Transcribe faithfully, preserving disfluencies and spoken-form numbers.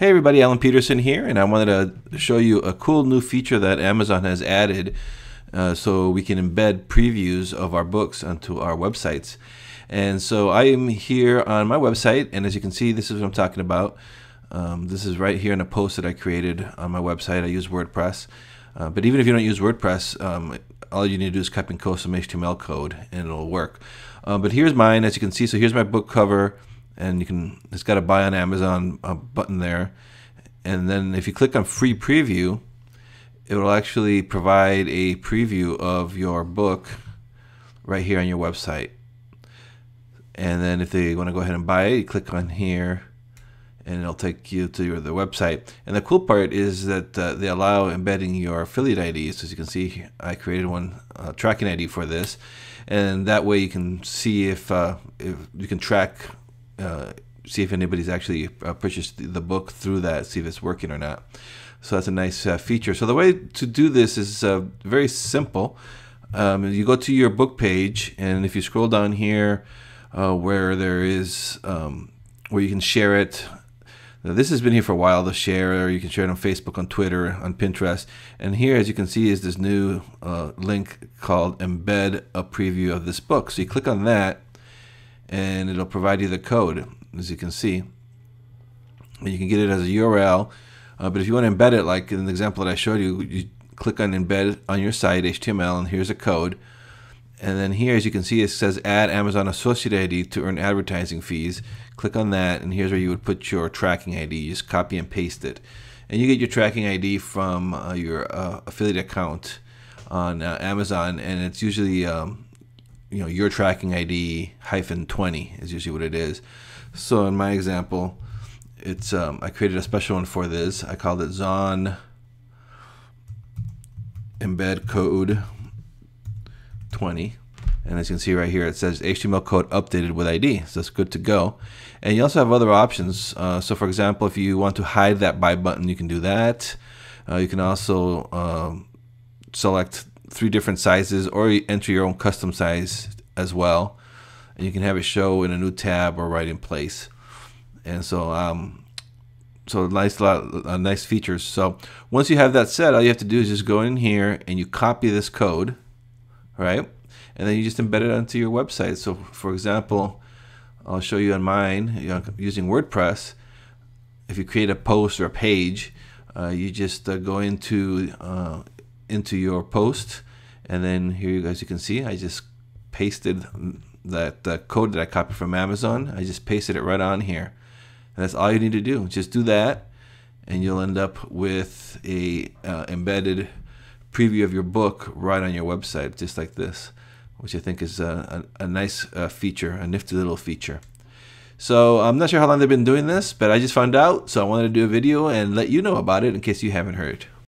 Hey everybody, Alan Peterson here, and I wanted to show you a cool new feature that Amazon has added uh, so we can embed previews of our books onto our websites. And so I am here on my website, and as you can see, this is what I'm talking about. Um, this is right here in a post that I created on my website. I use WordPress, uh, but even if you don't use WordPress, um, all you need to do is copy and paste some H T M L code and it'll work. Uh, but here's mine, as you can see. So here's my book cover. And you can, it's got a buy on Amazon uh, button there. And then if you click on free preview, it will actually provide a preview of your book right here on your website. And then if they want to go ahead and buy it, you click on here and it'll take you to your, the website. And the cool part is that uh, they allow embedding your affiliate I Ds. As you can see, I created one uh, tracking I D for this. And that way you can see if, uh, if you can track Uh, see if anybody's actually uh, purchased the book through that, see if it's working or not. So that's a nice uh, feature. So the way to do this is uh, very simple. Um, you go to your book page, and if you scroll down here uh, where there is um, where you can share it. Now, this has been here for a while, the share, or you can share it on Facebook, on Twitter, on Pinterest. And here, as you can see, is this new uh, link called Embed a Preview of This Book. So you click on that, and it'll provide you the code, as you can see. And you can get it as a U R L, uh, but if you want to embed it, like in the example that I showed you, you click on embed on your site, H T M L, and here's a code. And then here, as you can see, it says add Amazon Associate I D to earn advertising fees. Click on that, and here's where you would put your tracking I D. You just copy and paste it. And you get your tracking I D from uh, your uh, affiliate account on uh, Amazon, and it's usually um, you know, your tracking I D hyphen twenty is usually what it is. So in my example, it's um, I created a special one for this. I called it Zon Embed Code twenty, and as you can see right here, it says H T M L code updated with I D, so it's good to go. And you also have other options. Uh, so for example, if you want to hide that buy button, you can do that. Uh, you can also um, select three different sizes, or you enter your own custom size as well, and you can have it show in a new tab or right in place. And so um, so nice lot uh, nice features. So once you have that set, all you have to do is just go in here and you copy this code, right? And then you just embed it onto your website. So for example, I'll show you on mine, you know, using WordPress, if you create a post or a page, uh, you just uh, go into uh, into your post, and then here, you guys, you can see I just pasted that uh, code that I copied from Amazon. I just pasted it right on here, and that's all you need to do. Just do that, and you'll end up with a uh, embedded preview of your book right on your website, just like this, which I think is a, a, a nice uh, feature, a nifty little feature. So I'm not sure how long they've been doing this, but I just found out, so I wanted to do a video and let you know about it in case you haven't heard.